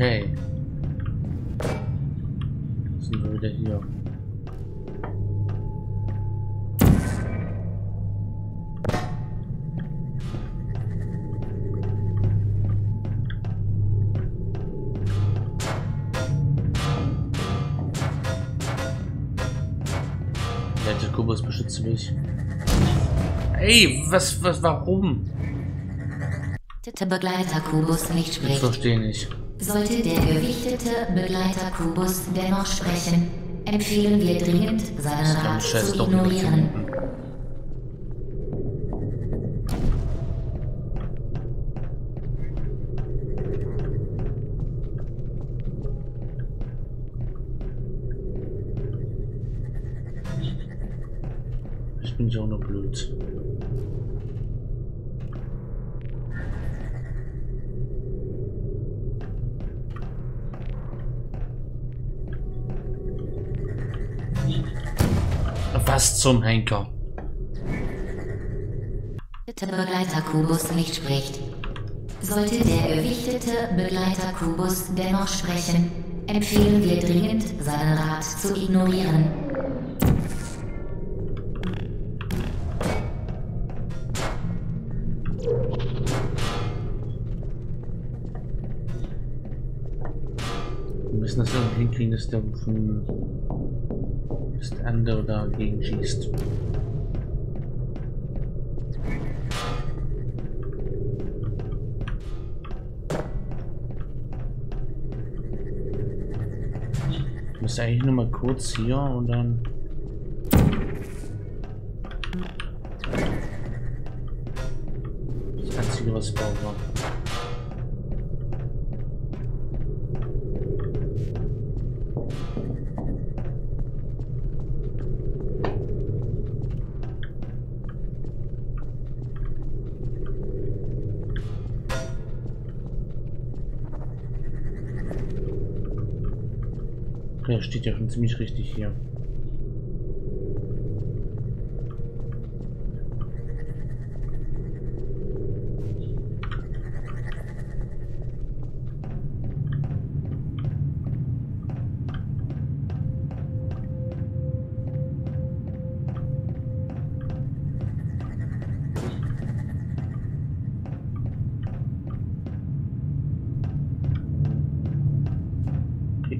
Okay. Sind wir wieder hier. Der Kubus beschützt mich. Ey, warum? Der Begleiterkubus nicht spricht. Ich verstehe nicht. Sollte der gewichtete Begleiterkubus dennoch sprechen, empfehlen wir dringend, seinen Rat zu ignorieren. Ich bin ja auch nur blöd. Was zum Henker? Der Begleiterkubus nicht spricht. Sollte der gewichtete Begleiterkubus dennoch sprechen, empfehlen wir dringend, seinen Rat zu ignorieren. Wir müssen das irgendwie hinkriegen, dass der andere dagegen schießt. Ich muss eigentlich nur mal kurz hier und dann. Das Einzige, was ich brauche. Ja, steht ja schon ziemlich richtig hier.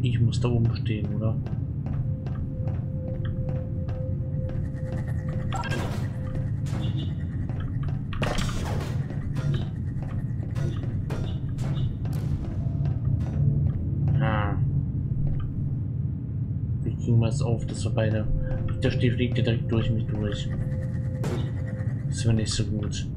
Ich muss da oben stehen, oder? Ah. Wie kriegen wir es auf, dass wir beide... Der Stief fliegt ja direkt durch mich durch. Das wäre nicht so gut.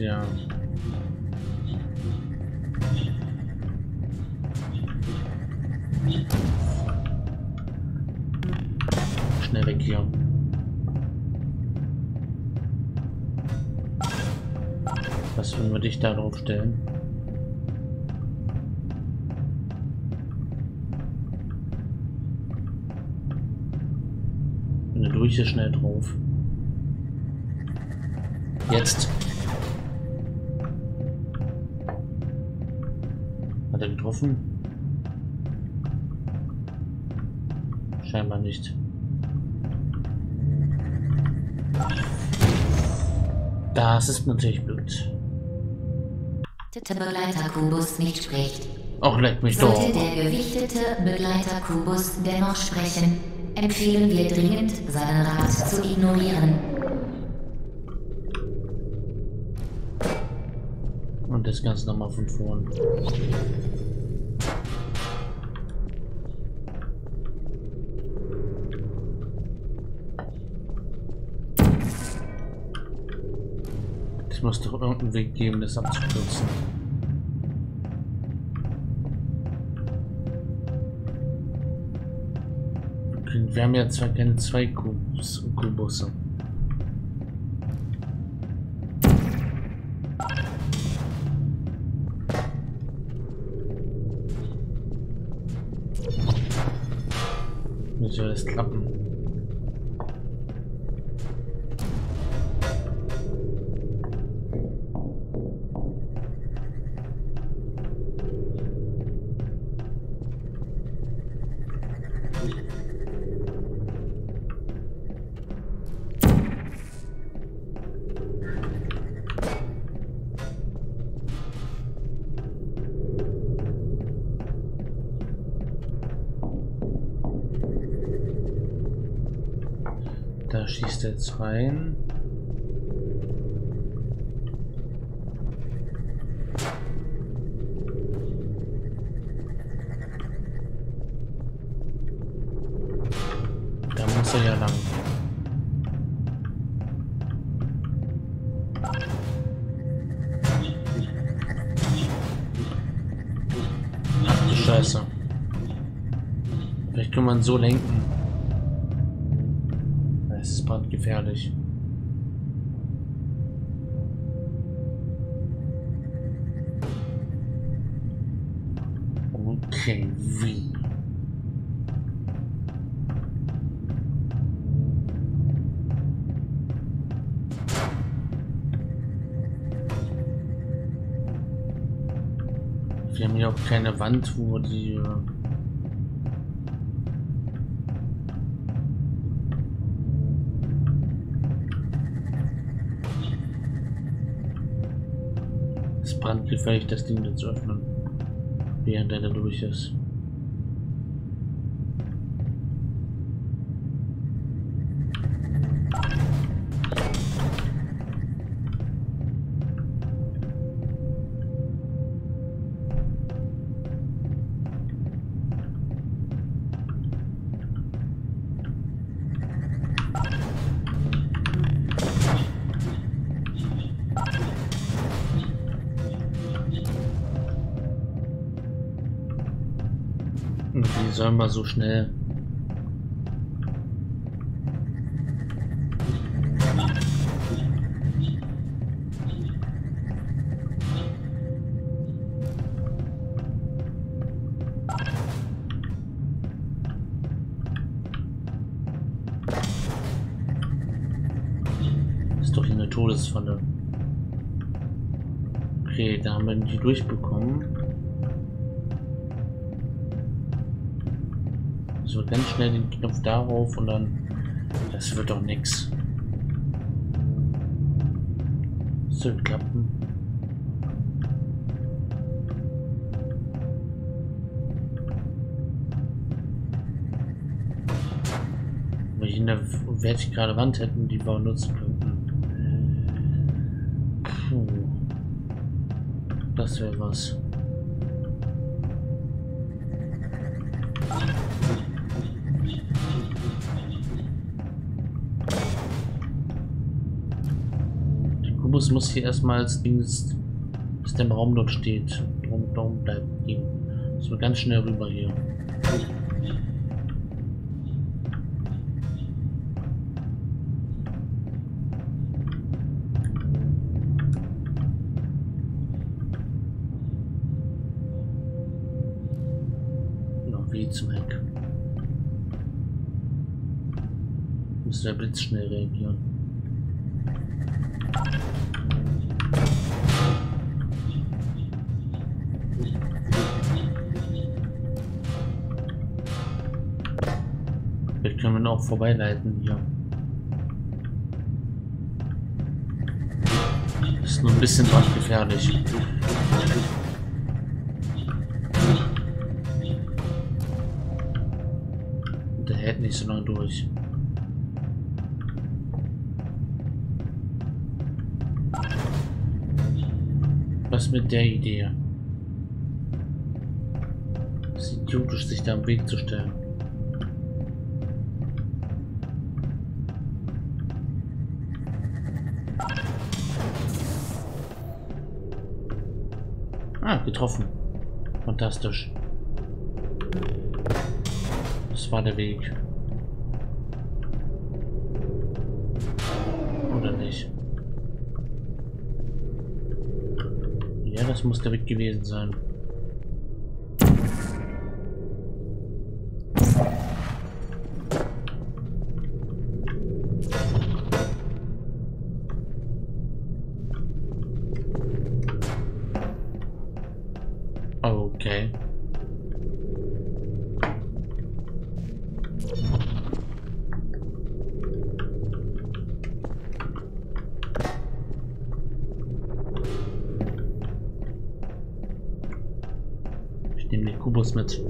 Ja. Schnell weg hier. Was würden wir dich da drauf stellen? Wenn du durch hier schnell drauf. Jetzt. Getroffen? Scheinbar nicht. Das ist natürlich blöd. Der Begleiterkubus nicht spricht. Ach, leck mich doch. Sollte der gewichtete Begleiterkubus dennoch sprechen, empfehlen wir dringend, seinen Rat zu ignorieren. Und das Ganze nochmal von vorn. Es muss doch irgendeinen Weg geben, das abzukürzen. Wir denn wir haben ja zwar keine zwei Kubusse. Wie soll das klappen? Da schießt er jetzt rein. Da muss er ja lang. Ach du Scheiße. Vielleicht kann man so lenken. Gefährlich. Okay, wie? Wir haben hier auch keine Wand, wo die... brandgefährlich, das Ding jetzt öffnen, während er da durch ist. Die sollen mal so schnell. Das ist doch hier eine Todesfalle. Okay, da haben wir die durchbekommen. So, ganz schnell den Knopf darauf und dann... Das wird doch nix. Das wird klappen. Wenn wir eine vertikale Wand hätten, die wir nutzen könnten. Puh. Das wäre was. Muss hier erstmal als Dings, dass der Raum dort steht. Drum bleibt liegen. So ganz schnell rüber hier. Noch wie zum Heck. Muss der Blitz schnell reagieren. Vielleicht können wir noch vorbeileiten hier. Ist nur ein bisschen brandgefährlich. Der hält nicht so lange durch. Was mit der Idee? Es ist idiotisch, sich da am Weg zu stellen. Ah, getroffen. Fantastisch. Das war der Weg. Ja, das muss der Weg gewesen sein. Okay. Ich nehme den Kubus mit.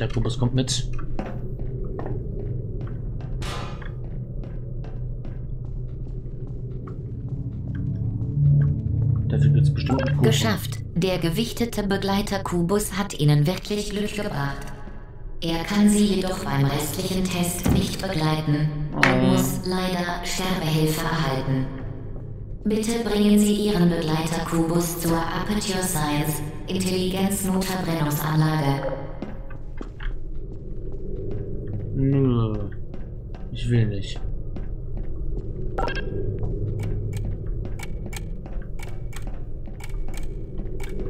Der Kubus kommt mit. Dafür wird es bestimmt ein Kubus. Geschafft. Der gewichtete Begleiterkubus hat Ihnen wirklich Glück gebracht. Er kann Sie jedoch beim restlichen Test nicht begleiten und muss leider Sterbehilfe erhalten. Bitte bringen Sie Ihren Begleiterkubus zur Aperture Science Intelligenznotverbrennungsanlage. Nö, ich will nicht.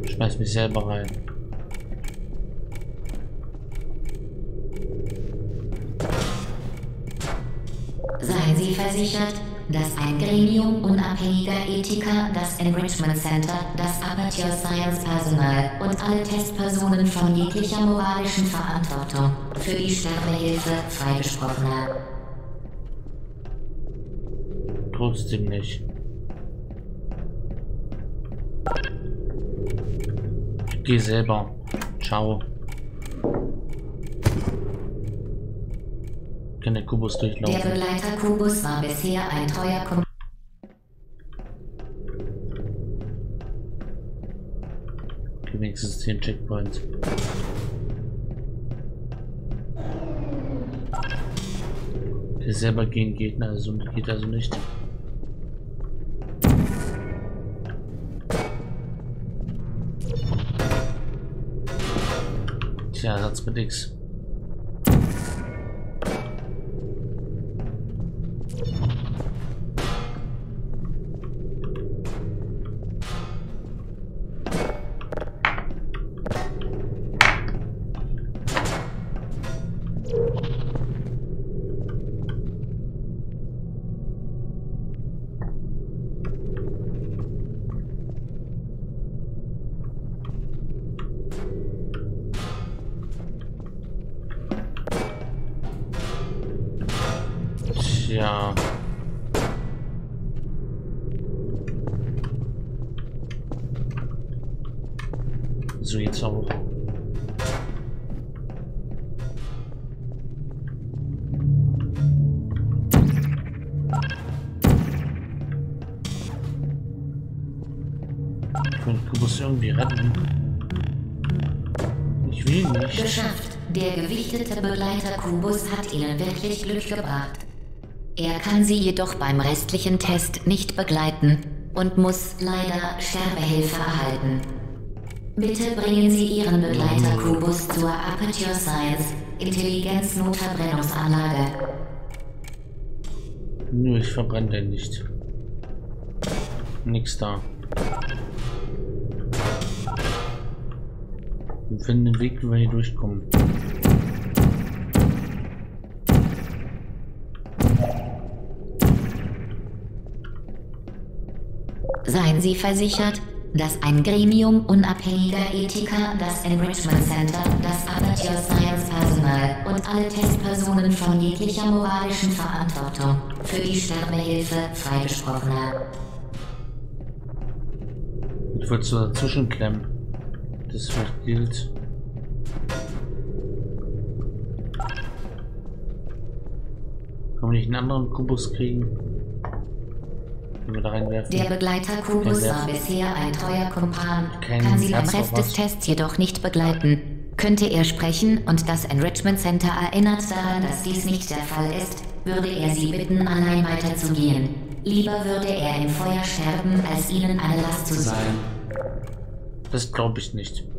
Ich schmeiß mich selber rein. Seien Sie versichert, dass ein Gremium unabhängiger Ethiker das Enrichment Center, das Aperture Science Personal und alle Testpersonen von jeglicher moralischen Verantwortung für die Sterbehilfe freigesprochen hat. Trotzdem nicht. Ich geh selber. Ciao. Kann der Kubus durchlaufen. Der Begleiterkubus war bisher ein treuer Kumpel. Okay, wenigstens 10 Checkpoints. Der selber gegen Gegner, also geht also nicht. Tja, Satz mit X. Ja. So geht's auch. Du musst irgendwie retten. Ich will nicht. Geschafft. Der gewichtete Begleiterkubus hat Ihnen wirklich Glück gebracht. Er kann Sie jedoch beim restlichen Test nicht begleiten und muss leider Sterbehilfe erhalten. Bitte bringen Sie Ihren Begleiterkubus zur Aperture Science Intelligenznotverbrennungsanlage. Nö, ich verbrenne den nicht. Nix da. Wir finden den Weg, wie wir hier durchkommen. Seien Sie versichert, dass ein Gremium unabhängiger Ethiker das Enrichment Center, das Aperture Science Personal und alle Testpersonen von jeglicher moralischen Verantwortung für die Sterbehilfe freigesprochen hat. Ich würde so dazwischen klemmen. Das gilt. Kann man nicht einen anderen Kubus kriegen? Der Begleiterkubus war bisher ein treuer Kumpan, kann Sie beim Rest des Tests jedoch nicht begleiten. Könnte er sprechen und das Enrichment Center erinnert daran, dass dies nicht der Fall ist, würde er Sie bitten, allein weiterzugehen. Lieber würde er im Feuer sterben, als ihnen eine Last zu sein. Das glaube ich nicht.